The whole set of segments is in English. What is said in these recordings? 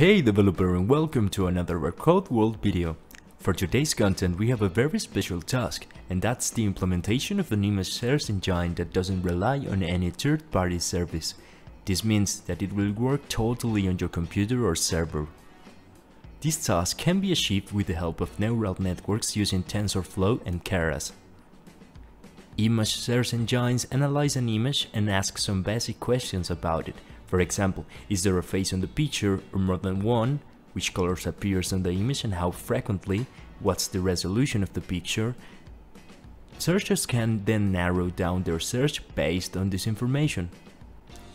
Hey developer, and welcome to another Recode World video. For today's content we have a very special task, and that's the implementation of an image search engine that doesn't rely on any third-party service. This means that it will work totally on your computer or server. This task can be achieved with the help of neural networks using TensorFlow and Keras. Image search engines analyze an image and ask some basic questions about it. For example, is there a face on the picture or more than one, which colors appears on the image and how frequently, what's the resolution of the picture. Searchers can then narrow down their search based on this information.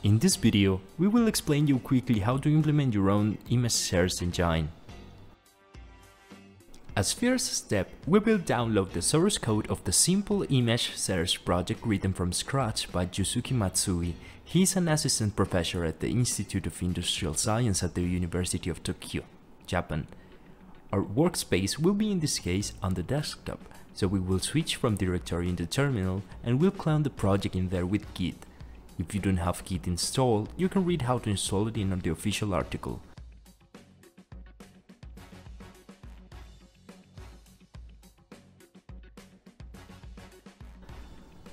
In this video, we will explain you quickly how to implement your own image search engine. As first step, we will download the source code of the simple image search project written from scratch by Yusuke Matsui. He is an assistant professor at the Institute of Industrial Science at the University of Tokyo, Japan. Our workspace will be in this case on the desktop, so we will switch from directory in the terminal and will clone the project in there with Git. If you don't have Git installed, you can read how to install it in the official article.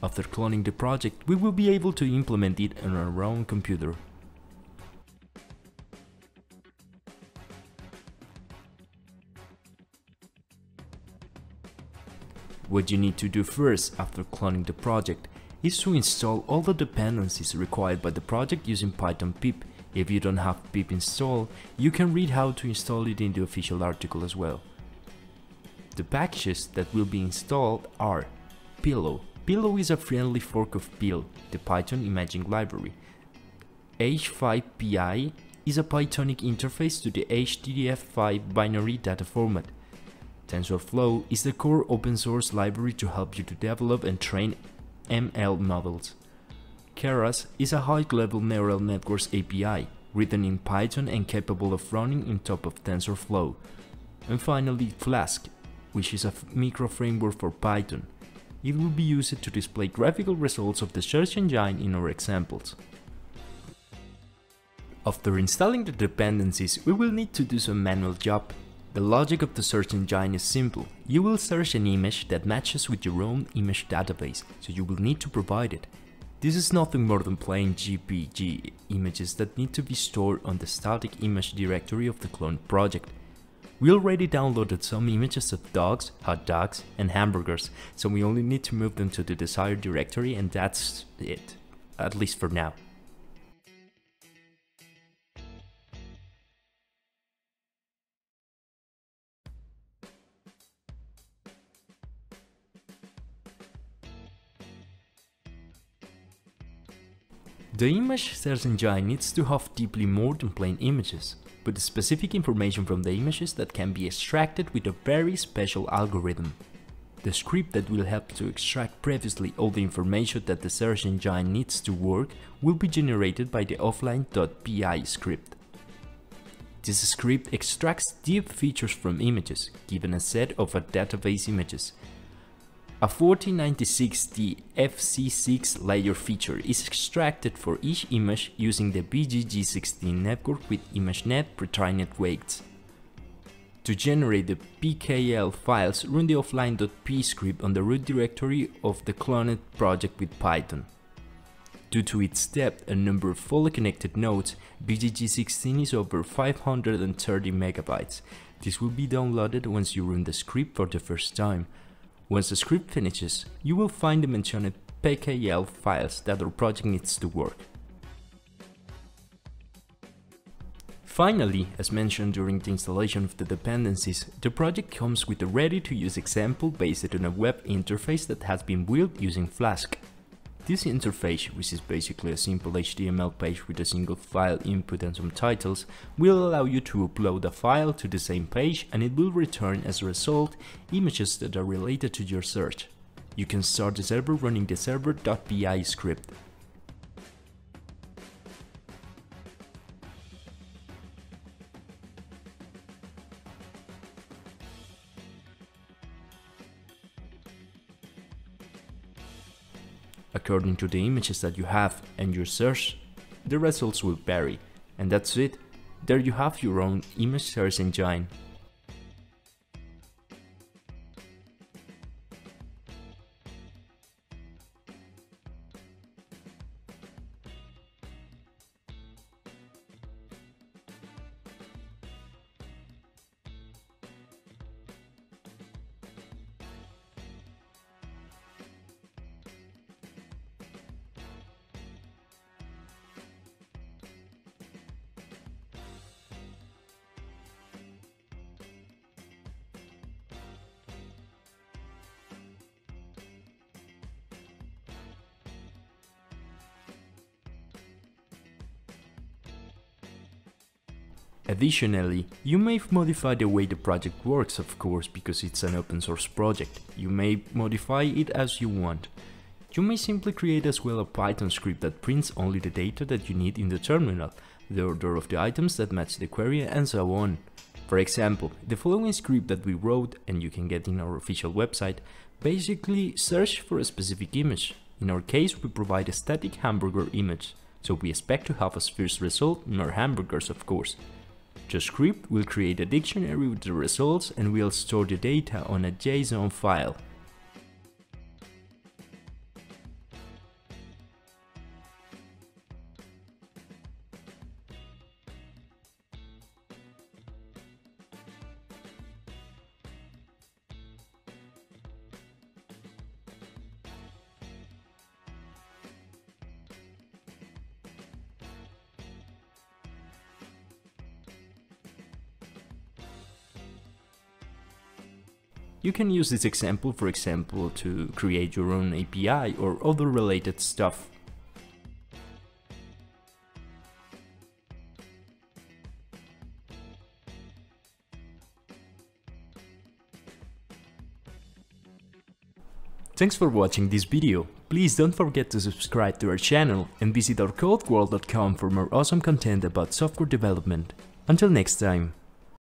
After cloning the project, we will be able to implement it on our own computer. What you need to do first after cloning the project is to install all the dependencies required by the project using Python pip. If you don't have pip installed, you can read how to install it in the official article as well. The packages that will be installed are Pillow. Pillow is a friendly fork of PIL, the Python imaging library. H5PY is a Pythonic interface to the HDF5 binary data format. TensorFlow is the core open source library to help you to develop and train ML models. Keras is a high-level neural networks API, written in Python and capable of running on top of TensorFlow. And finally Flask, which is a micro-framework for Python. It will be used to display graphical results of the search engine in our examples. After installing the dependencies, we will need to do some manual job. The logic of the search engine is simple. You will search an image that matches with your own image database, so you will need to provide it. This is nothing more than plain GPG images that need to be stored on the static image directory of the cloned project. We already downloaded some images of dogs, hot dogs, and hamburgers, so we only need to move them to the desired directory, and that's it, at least for now. The image search engine needs to have deeply more than plain images, but the specific information from the images that can be extracted with a very special algorithm. The script that will help to extract previously all the information that the search engine needs to work will be generated by the offline.py script. This script extracts deep features from images, given a set of a database images. A 4096D FC6 layer feature is extracted for each image using the VGG16 network with ImageNet pre-trained weights. To generate the PKL files, run the offline.py script on the root directory of the cloned project with Python. Due to its depth and number of fully connected nodes, VGG16 is over 530 MB. This will be downloaded once you run the script for the first time. Once the script finishes, you will find the mentioned PKL files that our project needs to work. Finally, as mentioned during the installation of the dependencies, the project comes with a ready-to-use example based on a web interface that has been built using Flask. This interface, which is basically a simple HTML page with a single file input and some titles, will allow you to upload a file to the same page, and it will return as a result images that are related to your search. You can start the server running the server.py script. According to the images that you have and your search, the results will vary. And that's it. there you have your own image search engine. Additionally, you may modify the way the project works, of course, because it's an open source project. You may modify it as you want. You may simply create as well a Python script that prints only the data that you need in the terminal, the order of the items that match the query, and so on. For example, the following script that we wrote, and you can get in our official website, basically search for a specific image. In our case, we provide a static hamburger image, so we expect to have as first result more hamburgers, of course. The script will create a dictionary with the results and will store the data on a JSON file. You can use this example, for example, to create your own API or other related stuff. Thanks for watching this video. Please don't forget to subscribe to our channel and visit ourcodeworld.com for more awesome content about software development. Until next time.